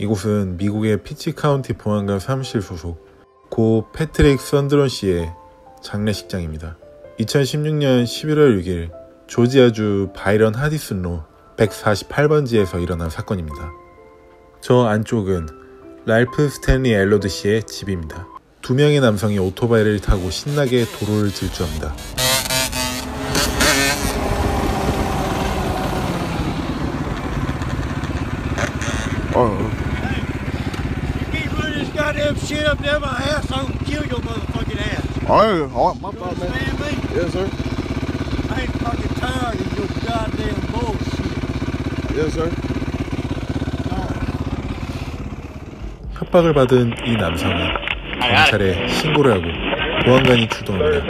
이곳은 미국의 피치 카운티 보안관 사무실 소속 고 패트릭 선드론 씨의 장례식장입니다. 2016년 11월 6일 조지아주 바이런 하디슨로 148번지에서 일어난 사건입니다. 저 안쪽은 랄프 스탠리 엘로드 씨의 집입니다. 두 명의 남성이 오토바이를 타고 신나게 도로를 질주합니다. 협박을 받은 이 남성은 경찰에 신고를 하고 보안관이 출동합니다.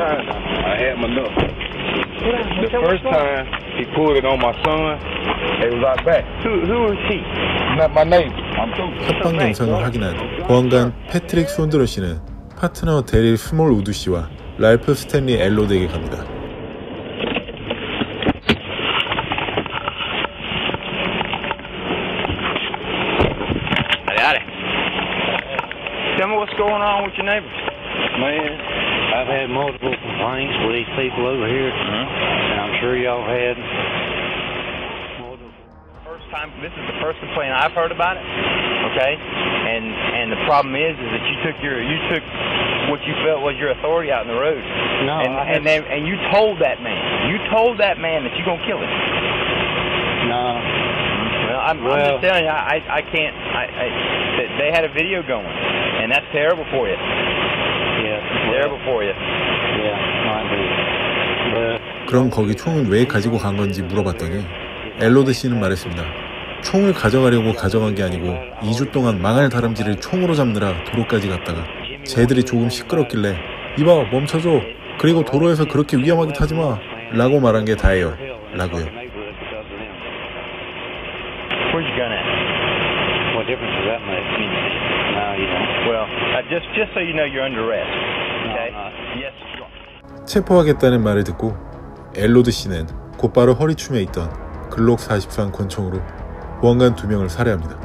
협박 영상을 확인한 보안관 패트릭 손드로 씨는 파트너 데릴 스몰 우드 씨와 랄프 스탠리 엘로드에게 갑니다. They had a video going, and that's terrible for you. Yeah, terrible for you. Yeah, 그럼 거기 총을 왜 가지고 간 건지 물어봤더니 엘로드 씨는 말했습니다. 총을 가져가려고 가져간 게 아니고 2주 동안 망할 다람쥐를 총으로 잡느라 도로까지 갔다가 쟤들이 조금 시끄럽길래 이봐 멈춰줘, 그리고 도로에서 그렇게 위험하게 타지 마 라고 말한 게 다예요 라고요. 체포하겠다는 말을 듣고 엘로드 씨는 곧바로 허리춤에 있던 글록 43 권총으로 보안관 2명을 살해합니다.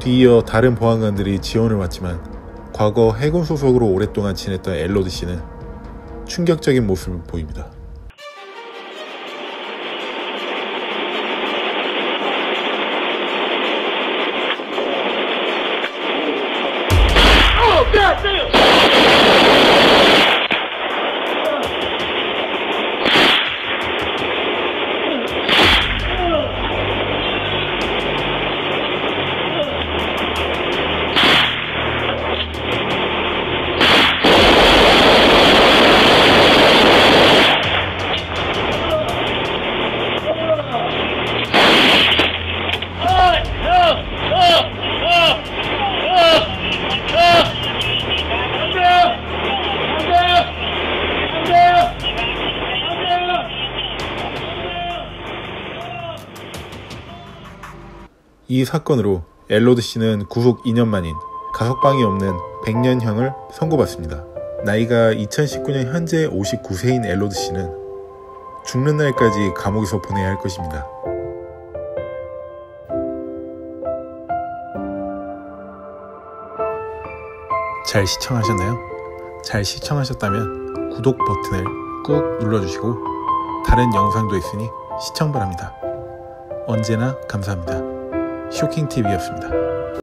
뒤이어 다른 보안관들이 지원을 왔지만 과거 해군 소속으로 오랫동안 지냈던 엘로드 씨는 충격적인 모습을 보입니다. 이 사건으로 엘로드 씨는 구속 2년 만인 가석방이 없는 100년형을 선고받습니다. 나이가 2019년 현재 59세인 엘로드 씨는 죽는 날까지 감옥에서 보내야 할 것입니다. 잘 시청하셨나요? 잘 시청하셨다면 구독 버튼을 꾹 눌러주시고 다른 영상도 있으니 시청 바랍니다. 언제나 감사합니다. 쇼킹TV였습니다.